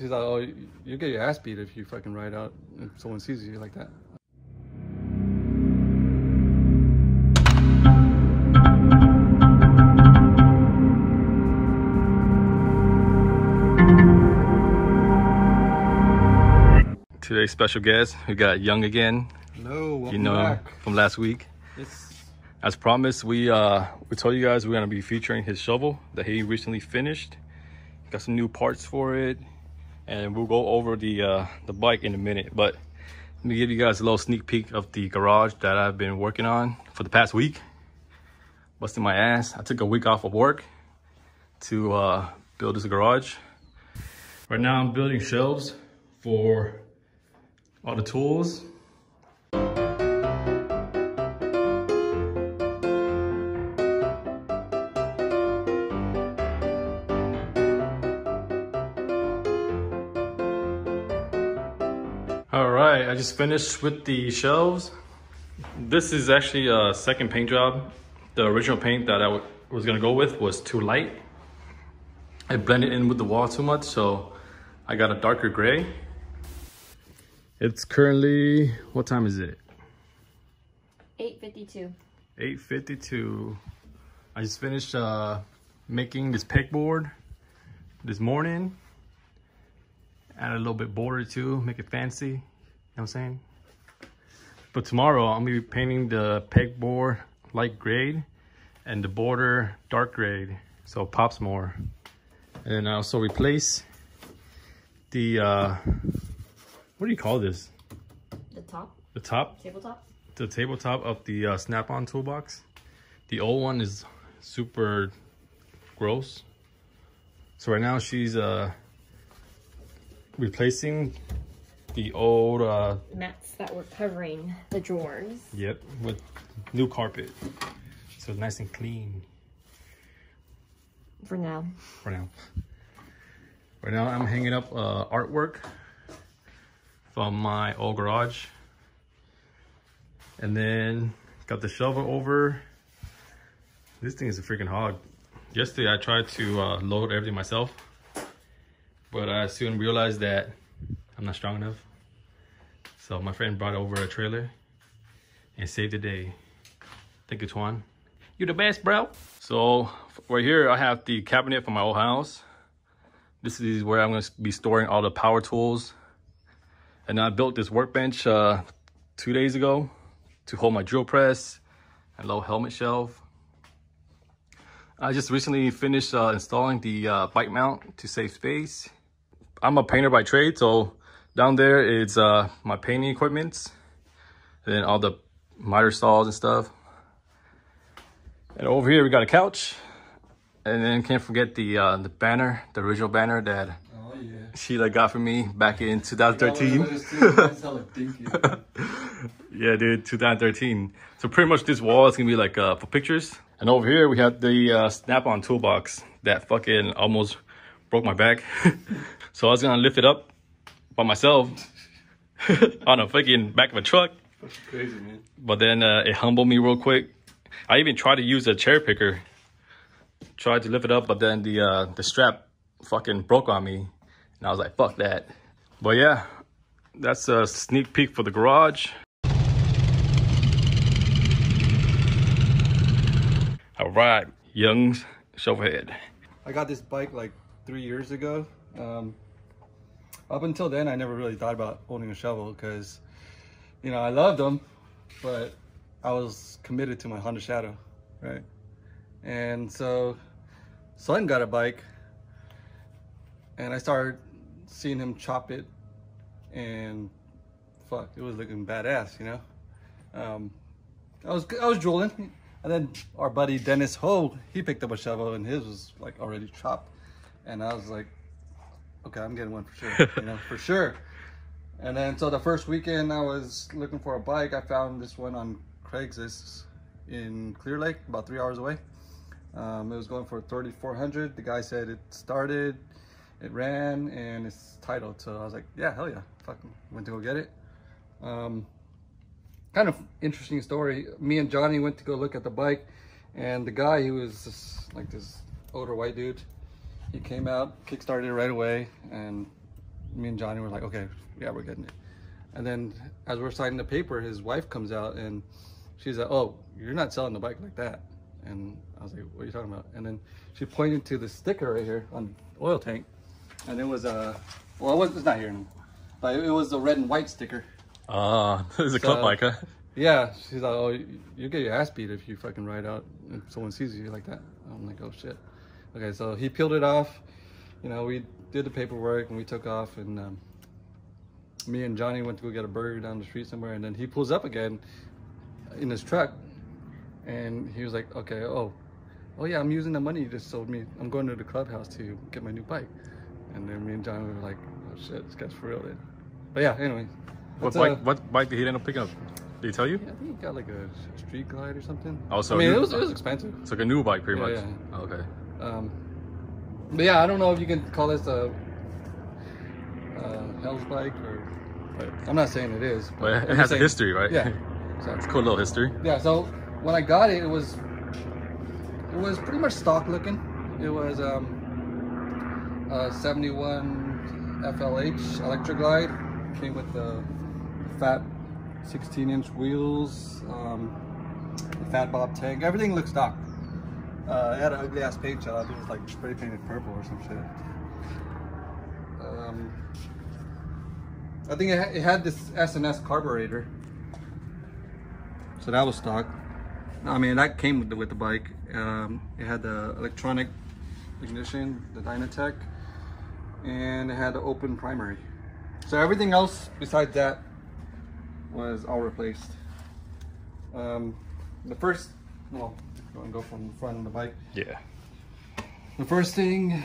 She's like, oh, you get your ass beat if you fucking ride out and someone sees you like that. Today's special guest, we got Young again. Hello, welcome back. From last week. Yes. As promised, we told you guys we're gonna be featuring his shovel that he recently finished. Got some new parts for it, and we'll go over the bike in a minute. But let me give you guys a little sneak peek of the garage that I've been working on for the past week. Busting my ass. I took a week off of work to build this garage. Right now, I'm building shelves for all the tools. All right, I just finished with the shelves. This is actually a second paint job. The original paint that I was gonna go with was too light. I blended in with the wall too much, so I got a darker gray. It's currently, what time is it? 8:52. 8:52. I just finished making this pegboard this morning. Add a little bit border too, make it fancy, you know what I'm saying? But tomorrow I'm gonna be painting the pegboard light grade and the border dark grade, so it pops more. And then I also replace the, what do you call this? The top? The top? Tabletop? The tabletop of the Snap-on toolbox. The old one is super gross. So right now she's replacing the old mats that were covering the drawers. Yep, with new carpet. So it's nice and clean. For now. For now. Right now I'm hanging up artwork from my old garage, and then got the shovel over. This thing is a freaking hog. Yesterday I tried to load everything myself, but I soon realized that I'm not strong enough. So my friend brought over a trailer and saved the day. Thank you, Tuan. You the best, bro. So right here I have the cabinet from my old house. This is where I'm gonna be storing all the power tools. And I built this workbench 2 days ago to hold my drill press and low helmet shelf. I just recently finished installing the bike mount to save space. I'm a painter by trade, so down there is my painting equipment, and then all the miter saws and stuff. And over here we got a couch, and then can't forget the banner, the original banner that Sheila got for me back in 2013. Yeah, dude, 2013. So pretty much this wall is gonna be like for pictures. And over here we have the Snap-on toolbox that fucking almost broke my back. So I was gonna lift it up by myself on a fucking back of a truck. That's crazy, man. But then it humbled me real quick. I even tried to use a chair picker, tried to lift it up, but then the strap fucking broke on me. And I was like, fuck that. But yeah, that's a sneak peek for the garage. All right, Young's shovelhead. I got this bike like 3 years ago. Up until then, I never really thought about owning a shovel because, you know, I loved them, but I was committed to my Honda Shadow, right? And so Sun got a bike, and I started seeing him chop it, and fuck, it was looking badass, you know? I was drooling. And then our buddy Dennis Ho, he picked up a shovel, and his was like already chopped. And I was like, okay, I'm getting one for sure, you know, for sure. And then so the first weekend I was looking for a bike, I found this one on Craigslist in Clear Lake, about 3 hours away. It was going for $3,400. The guy said it started, it ran, and it's titled. So I was like, yeah, hell yeah. Fucking went to go get it. Kind of interesting story. Me and Johnny went to go look at the bike, and the guy, he was just like this older white dude. He came out, kickstarted it right away, and me and Johnny were like, okay, yeah, we're getting it. And then as we're signing the paper, his wife comes out and she's like, oh, you're not selling the bike like that. And I was like, what are you talking about? And then she pointed to the sticker right here on the oil tank. And it was, well, it's not here anymore, but it was the red and white sticker. Ah, it was a club bike, huh? Yeah, she's like, oh, you get your ass beat if you fucking ride out, if someone sees you like that. I'm like, oh shit. Okay, so he peeled it off. You know, we did the paperwork and we took off, and me and Johnny went to go get a burger down the street somewhere, and then he pulls up again in his truck, and he was like, okay, oh yeah, I'm using the money you just sold me. I'm going to the clubhouse to get my new bike. And then me and Johnny were like, oh shit, this guy's for real, dude. But yeah, anyway. What bike did he end up picking up? Did he tell you? Yeah, I think he got like a street glide or something. Also, I mean, it was expensive. It's like a new bike, pretty much. Yeah. Oh, okay. But yeah, I don't know if you can call this a hell's bike, or I'm not saying it is. But well, it has a history, right? Yeah. So it's a cool little history. Yeah. So when I got it, it was pretty much stock looking. It was a 71 FLH Electra glide. Came with the fat 16-inch wheels, fat bob tank. Everything looks stock. It had an ugly ass paint job. It was like spray painted purple or some shit. I think it had this S&S carburetor, so that was stock. I mean, that came with the bike. It had the electronic ignition, the Dynatec, and it had the open primary. So everything else besides that was all replaced. Well, go and go from the front of the bike. Yeah. The first thing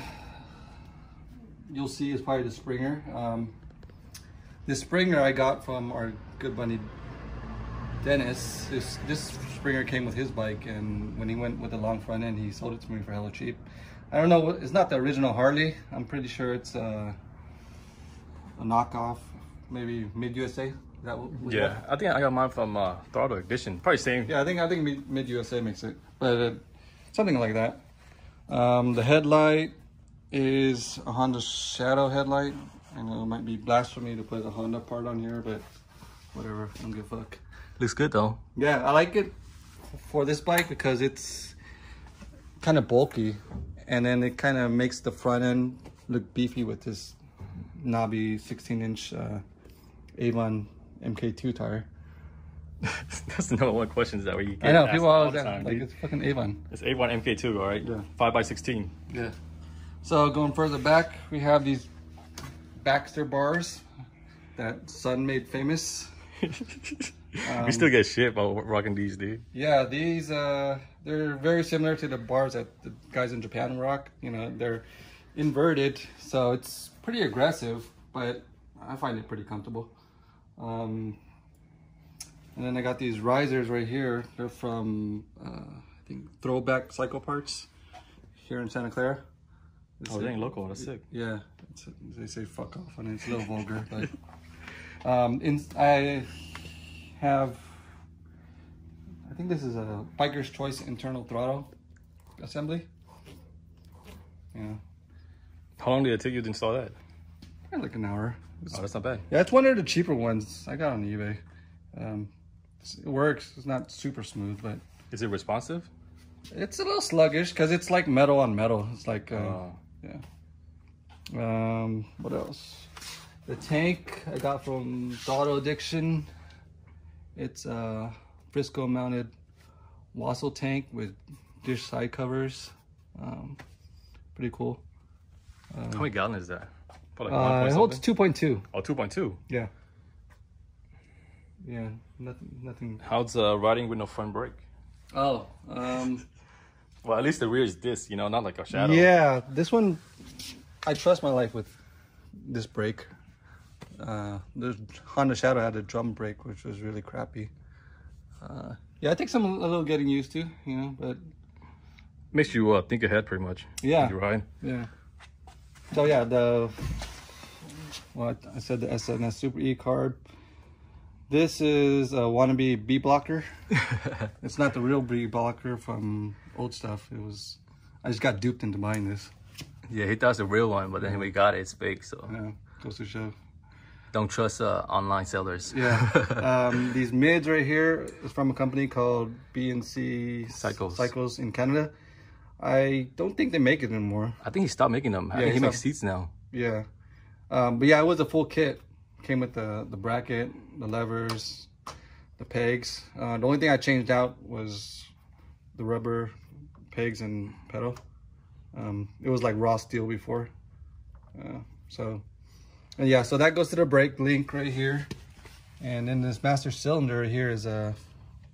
you'll see is probably the Springer. This Springer I got from our good buddy Dennis. This Springer came with his bike, and when he went with the long front end, he sold it to me for hella cheap. I don't know, it's not the original Harley. I'm pretty sure it's a knockoff, maybe mid-USA. Yeah, I think I got mine from Throttle Edition. Probably same. Yeah, I think mid-USA makes it, but something like that. The headlight is a Honda Shadow headlight. I know it might be blasphemy to put a Honda part on here, but whatever, I don't give a fuck. Looks good though. Yeah, I like it for this bike because it's kind of bulky, and then it kind of makes the front end look beefy with this knobby 16-inch Avon MK2 tire. That's the number one question is that way you get. I know, people always ask, like, it's fucking Avon. It's Avon MK2, all right? Yeah. 5x16. Yeah. So going further back, we have these Baxter bars that Sun made famous. We still get shit about rocking these, dude. Yeah, these, they're very similar to the bars that the guys in Japan rock. You know, they're inverted, so it's pretty aggressive, but I find it pretty comfortable. And then I got these risers right here. They're from I think Throwback Cycle Parts here in Santa Clara. Oh, they ain't local. That's sick. Yeah, they say fuck off on it. It's a little vulgar, but I think this is a Biker's Choice internal throttle assembly. Yeah. How long did it take you to install that? Probably like an hour. Oh, that's not bad. Yeah, it's one of the cheaper ones I got on eBay. It works. It's not super smooth, but... Is it responsive? It's a little sluggish because it's like metal on metal. It's like... Yeah. What else? The tank I got from Dotto Addiction. It's a Frisco-mounted wassail tank with dish side covers. Pretty cool. How many gallons is that? Like it holds 2.2. Oh, 2.2? Yeah. Yeah, nothing. How's riding with no front brake? Oh. Well, at least the rear is this, you know, not like a Shadow. Yeah, this one, I trust my life with this brake. The Honda Shadow had a drum brake, which was really crappy. Yeah, it takes some a little getting used to, you know, but... Makes you think ahead pretty much. Yeah. You ride. Yeah. So yeah, I said the SNS Super E carb. This is a wannabe B blocker. It's not the real B blocker from old stuff. It was, I just got duped into buying this. Yeah, he thought it was the real one, but then we got it. It's fake, so. Yeah. goes to show. Don't trust online sellers. Yeah. These mids right here is from a company called BNC Cycles in Canada. I don't think they make it anymore. I think he stopped making them. Yeah, I think he makes seats now. Yeah. But yeah, it was a full kit. Came with the bracket, the levers, the pegs. The only thing I changed out was the rubber pegs and pedal. It was like raw steel before. And yeah, so that goes to the brake link right here. And then this master cylinder here is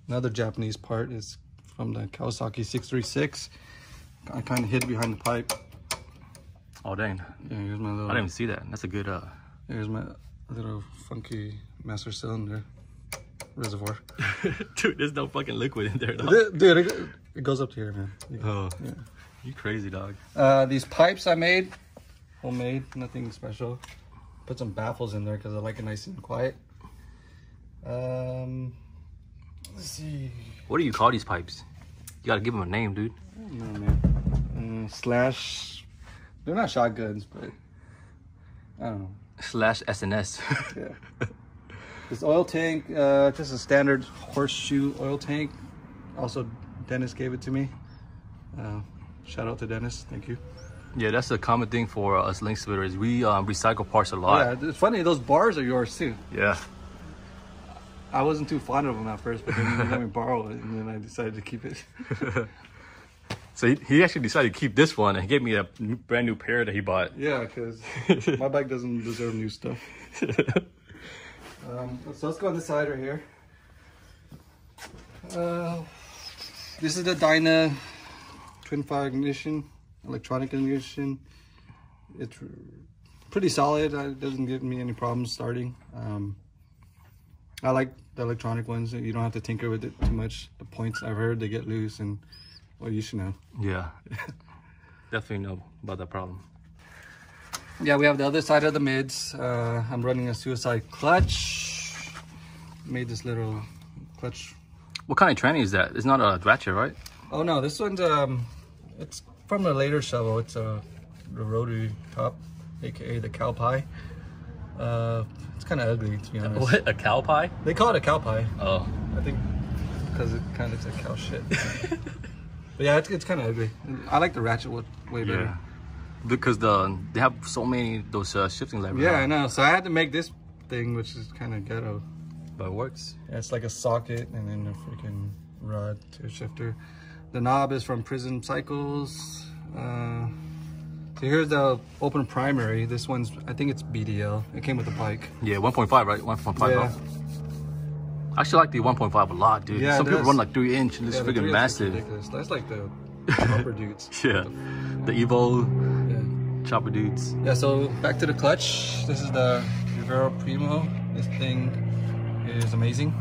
another Japanese part. It's from the Kawasaki 636. I kind of hid behind the pipe. Oh, dang. Yeah, here's my little... I didn't even see that. That's a good... Here's my little funky master cylinder reservoir. Dude, there's no fucking liquid in there, dog. Dude, it goes up to here, man. Oh, yeah. You crazy, dog. These pipes I made. Homemade. Nothing special. Put some baffles in there because I like it nice and quiet. Let's see. What do you call these pipes? You gotta give them a name, dude. I don't know, man. Slash. They're not shotguns, but I don't know. Slash S&S. Yeah. This oil tank, just a standard horseshoe oil tank. Also, Dennis gave it to me. Shout out to Dennis. Thank you. Yeah, that's a common thing for us linksplitters. We recycle parts a lot. Yeah, it's funny, those bars are yours too. Yeah. I wasn't too fond of them at first, but then they let me borrow it, and then I decided to keep it. So he actually decided to keep this one, and he gave me a brand new pair that he bought. Yeah, because my bike doesn't deserve new stuff. So let's go on this side right here. This is the Dyna Twin Fire ignition. Electronic ignition. It's pretty solid. It doesn't give me any problems starting. I like the electronic ones. You don't have to tinker with it too much. The points, I've heard, they get loose, and well, you should know. Yeah. Definitely know about that problem. Yeah, we have the other side of the mids. I'm running a suicide clutch. Made this little clutch. What kind of tranny is that? It's not a ratchet, right? Oh no, this one's it's from a later shovel. It's the rotary top, aka the cow pie. It's kind of ugly, to be honest. What, a cow pie? They call it a cow pie. Oh, I think because it kind of looks like cow shit. But yeah, it's kind of ugly. I like the ratchet way better. Yeah, because they have so many those shifting levers. Yeah, I know. So I had to make this thing, which is kind of ghetto, but it works. Yeah, it's like a socket and then a freaking rod to a shifter. The knob is from Prism Cycles. So here's the open primary. This one's, I think it's BDL. It came with the bike. Yeah, 1.5, right? 1.5. Yeah. I actually like the 1.5 a lot, dude. Yeah, some people run like 3-inch and it's freaking massive. Ridiculous. That's like the chopper dudes. Yeah, the Evo, yeah. Chopper dudes. Yeah, so back to the clutch. This is the Rivera Primo. This thing is amazing.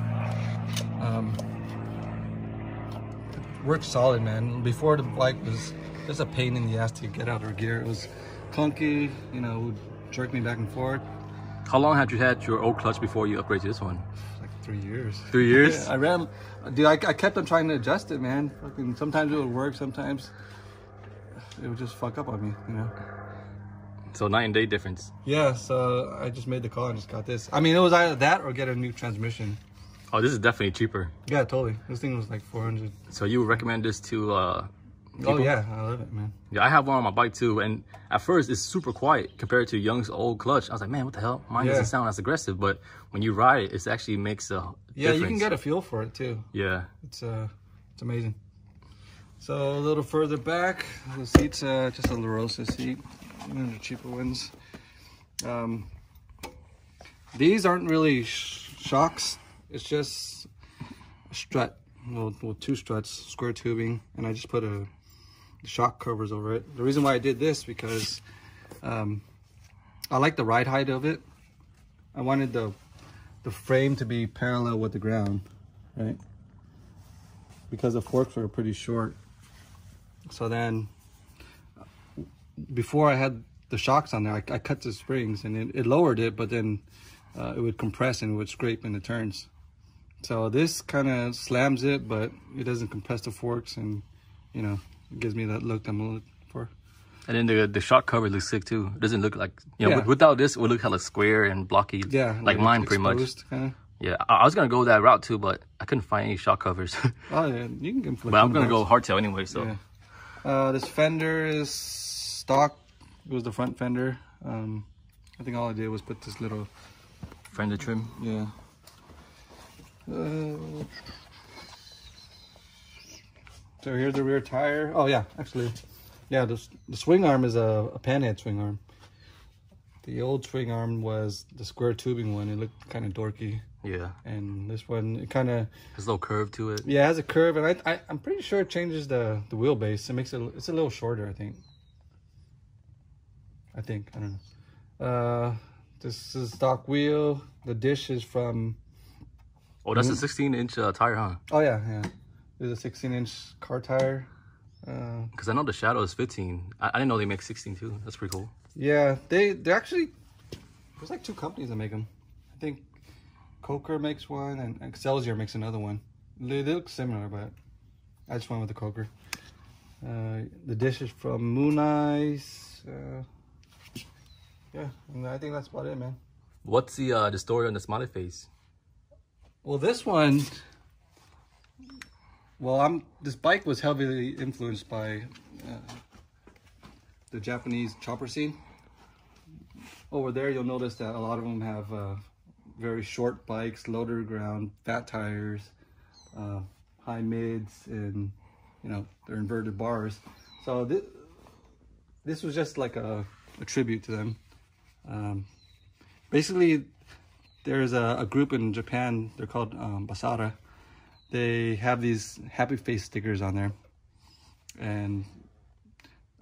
Worked solid, man. Before, the bike was just a pain in the ass to get out of gear. It was clunky, you know, it would jerk me back and forth. How long had you had your old clutch before you upgraded to this one? Like 3 years. 3 years? Yeah, I kept on trying to adjust it, man. Fucking sometimes it would work, sometimes it would just fuck up on me, you know. So night and day difference. Yeah, so I just made the call and just got this. I mean, it was either that or get a new transmission. Oh, this is definitely cheaper. Yeah, totally. This thing was like 400. So you would recommend this to people? Oh yeah, I love it, man. Yeah, I have one on my bike too, and at first it's super quiet compared to Young's old clutch. I was like, man, what the hell? Mine doesn't sound as aggressive, but when you ride it, it actually makes a difference. You can get a feel for it too. Yeah. It's amazing. So a little further back, the seat's just a La Rosa seat. One of the cheaper ones. These aren't really shocks. It's just a strut, well, two struts, square tubing, and I just put the shock covers over it. The reason why I did this because I like the ride height of it. I wanted the frame to be parallel with the ground, right? Because the forks were pretty short. So then, before I had the shocks on there, I cut the springs and it lowered it, but then it would compress and it would scrape in the turns. So this kind of slams it, but it doesn't compress the forks, and you know, it gives me that look I'm looking for. And then the shock cover looks sick too. It doesn't look like, you know, without this, it would look hella square and blocky. Yeah, like mine pretty much. Kinda. Yeah, I was gonna go that route too, but I couldn't find any shock covers. Oh yeah, you can. But I'm gonna go hardtail anyway. So, this fender is stock. It was the front fender. I think all I did was put this little fender trim. Yeah. So here's the rear tire. Oh yeah, actually, yeah. The swing arm is a panhead swing arm. The old swing arm was the square tubing one. It looked kind of dorky. Yeah. And this one, it kind of has a little curve to it. Yeah, it has a curve, and I'm pretty sure it changes the wheelbase. It makes it, it's a little shorter, I think. I don't know. This is stock wheel. The dish is from. Oh, that's a 16-inch tire, huh? Oh yeah, yeah. It's a 16-inch car tire. Because I know the Shadow is 15. I didn't know they make 16 too. That's pretty cool. Yeah, they're actually, there's like two companies that make them. I think Coker makes one and Excelsior makes another one. They look similar, but I just went with the Coker. The dish is from Moon Eyes. Yeah, and I think that's about it, man. What's the story on the smiley face? Well, this one, this bike was heavily influenced by the Japanese chopper scene. Over there, you'll notice that a lot of them have very short bikes, low to the ground, fat tires, high mids, and you know, their inverted bars. So this was just like a tribute to them. Basically, there's a group in Japan. They're called Basara. They have these happy face stickers on there, and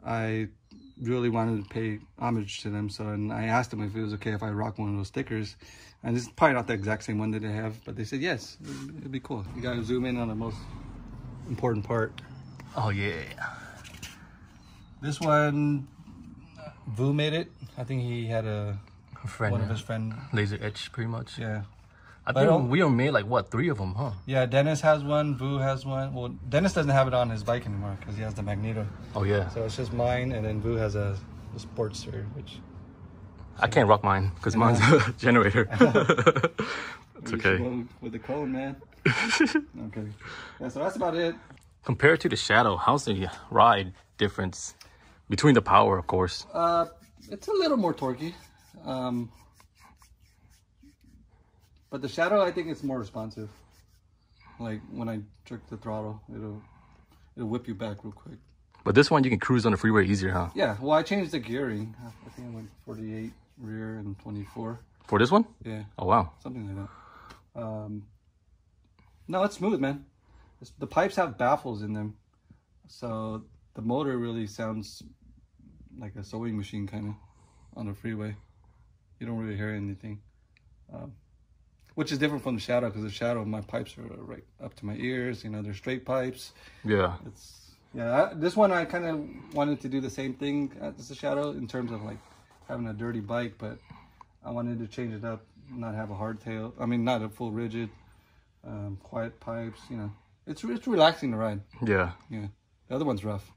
I really wanted to pay homage to them. So, and I asked them if it was okay if I rock one of those stickers, and it's probably not the exact same one that they have, but they said yes, it'd be cool. You gotta zoom in on the most important part. Oh yeah, this one, Vu made it. I think he had a friend, one of his friend, laser etch pretty much. Yeah, I think we made like what, 3 of them, huh? Yeah, Dennis has one, Vu has one. Well, Dennis doesn't have it on his bike anymore because he has the Magneto. Oh yeah. So it's just mine, and then Vu has a Sportster, which I can't rock mine because mine's a generator. It's okay. With the cone, man. Okay. Yeah, so that's about it. Compared to the Shadow, how's the ride difference between the power, of course? It's a little more torquey. But the Shadow, I think it's more responsive. Like when I jerk the throttle, it'll whip you back real quick. But this one you can cruise on the freeway easier, huh? Yeah. Well, I changed the gearing. I think I went 48 rear and 24. For this one? Yeah. Oh wow. Something like that. No, it's smooth, man. The pipes have baffles in them, so the motor really sounds like a sewing machine kind of on the freeway. You don't really hear anything. Which is different from the Shadow, because the Shadow, my pipes are right up to my ears. You know, they're straight pipes. Yeah. This one, I kind of wanted to do the same thing as the Shadow in terms of like having a dirty bike, but I wanted to change it up, not have a hardtail. I mean, not a full rigid, quiet pipes. You know, it's relaxing to ride. Yeah. Yeah. The other one's rough.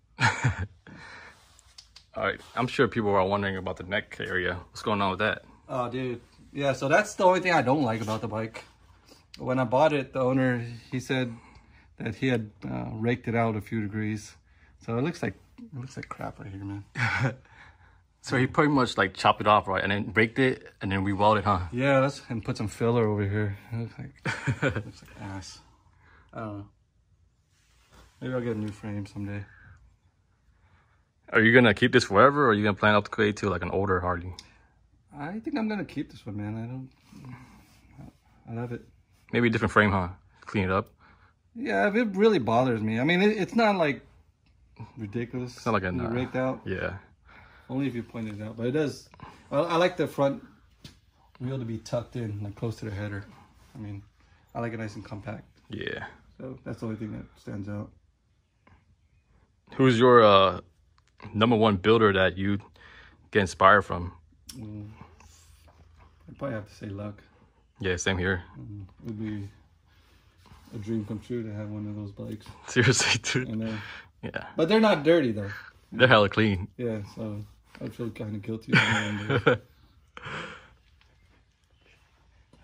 All right. I'm sure people are wondering about the neck area. What's going on with that? Oh, dude. Yeah, so that's the only thing I don't like about the bike. When I bought it, the owner, he said that he had raked it out a few degrees. So it looks like crap right here, man. So he pretty much like chopped it off, right? And then raked it and then rewelded, huh? Yeah, and put some filler over here. It looks like, looks like ass. I don't know. Maybe I'll get a new frame someday. Are you going to keep this forever, or are you going to plan to upgrade to like an older Harley? I think I'm gonna keep this one, man. I love it. Maybe a different frame, huh? Clean it up. Yeah, if it really bothers me. I mean, it's not like ridiculous. It's not like a raked out. Yeah. Only if you point it out, but it does. I like the front wheel to be tucked in, like close to the header. I mean, I like it nice and compact. Yeah. So that's the only thing that stands out. Who's your #1 builder that you get inspired from? I'd probably have to say Luck. Yeah, same here. It would be a dream come true to have one of those bikes. Seriously, dude. I know. Yeah. But they're not dirty, though. They're hella clean. Yeah, so I feel kind of guilty.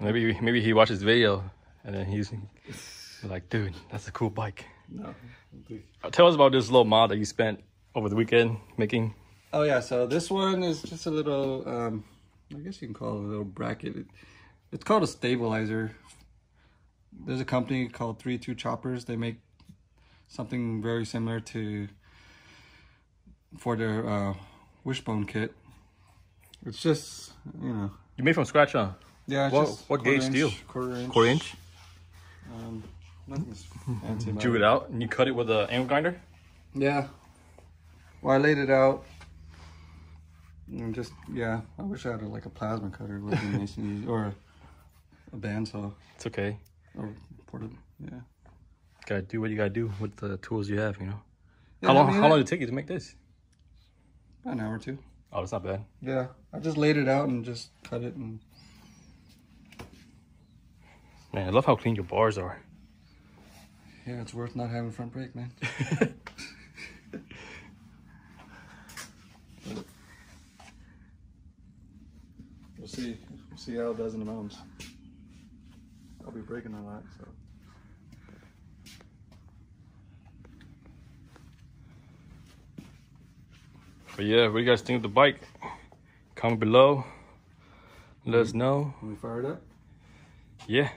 Maybe he watches the video and then he's like, dude, that's a cool bike. No. Tell us about this little mod that you spent over the weekend making. Oh yeah, so this one is just a little, I guess you can call it a little bracket. It's called a stabilizer. There's a company called 3-2 Choppers. They make something very similar to for their wishbone kit. It's just, you know. You made from scratch, huh? Yeah. What gauge steel? Quarter inch. Nothing's fancy. Drew it out and you cut it with an angle grinder? Yeah. Well, I laid it out. And just, yeah, I wish I had like a plasma cutter. It would be nice and easy. Or a bandsaw. It's okay. Or portable, yeah. Gotta do what you gotta do with the tools you have, you know. Yeah, how long did it take you to make this? About an hour or two. Oh, that's not bad. Yeah, I just laid it out and just cut it. And man, I love how clean your bars are. Yeah, it's worth not having a front brake, man. We'll see how it does in the mountains. I'll be braking a lot, so. But yeah, what do you guys think of the bike? Comment below. Let us know. Can we fire it up? Yeah.